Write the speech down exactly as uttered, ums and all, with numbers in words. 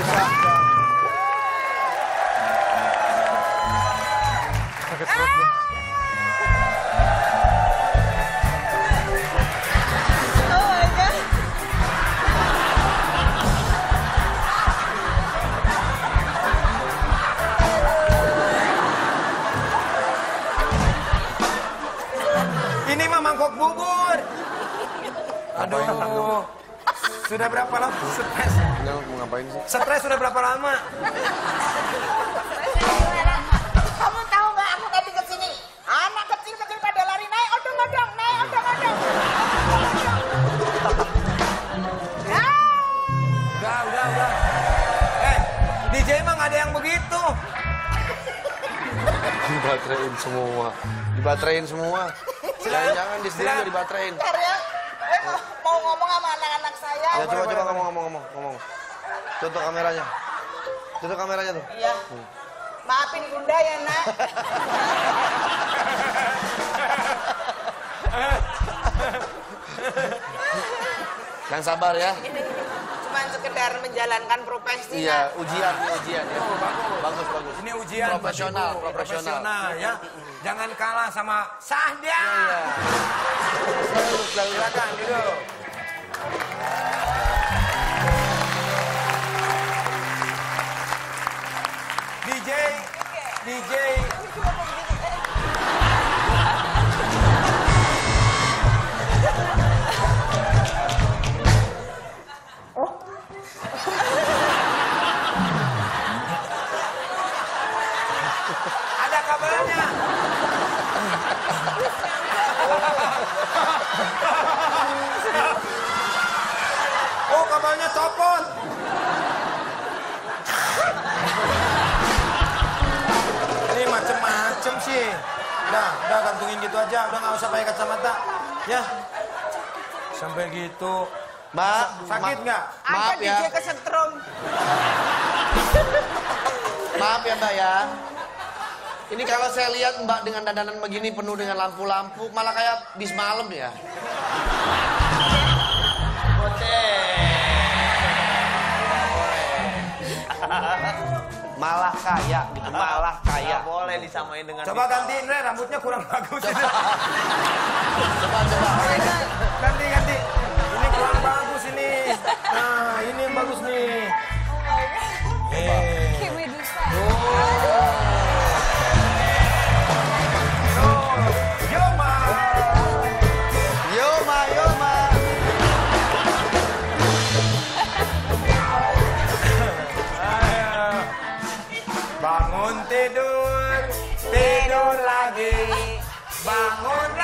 desa. Sakit perutnya. Oh my God. Ini mah mangkok bubur. Aduh. Sudah berapa lama stres? Enggak, mau ngapain sih? Stres sudah berapa lama? Kamu tahu nggak aku tadi kesini? Anak kecil-kecil pada lari naik odong-odong, naik odong-odong. Udah, udah, udah. Eh, D J emang ada yang begitu. Dibaterein semua, dibaterein semua. Jangan-jangan di sini juga dibaterein. Mau ngomong sama anak-anak saya. Ya, coba coba ngomong ngomong ngomong ngomong. Tutup kameranya. Tutup kameranya tuh. Iya. Hmm. Maafin Bunda ya, Nak. Yang sabar ya. Cuman sekedar menjalankan profesi. Iya, ujian, ujian ya. Oh, bagus. bagus, bagus. Ini ujian profesional, profesional, profesional ya. Jangan kalah sama Sahda. Iya. Selalu datang dulu. D J, D J. Ada kabarnya. Oh, kabarnya copot. Ini macem-macem sih. Nah, udah gantungin gitu aja, udah nggak usah pakai kacamata, ya. Sampai gitu. Mbak, sakit nggak? Maaf ya. Ada D J kesetrum. Maaf ya, Mbak ya. Ini kalau saya lihat Mbak dengan dandanan begini penuh dengan lampu-lampu, malah kayak bis malam ya. Malah kaya gitu, malah kaya. Nggak boleh disamain dengan... Coba gantiin, Re, rambutnya kurang bagus. Coba, coba. Ganti, ganti. Ini kurang bagus ini. Nah, ini yang bagus nih. Oh my God. Can we do that? Bangun tidur, tidur lagi, bangun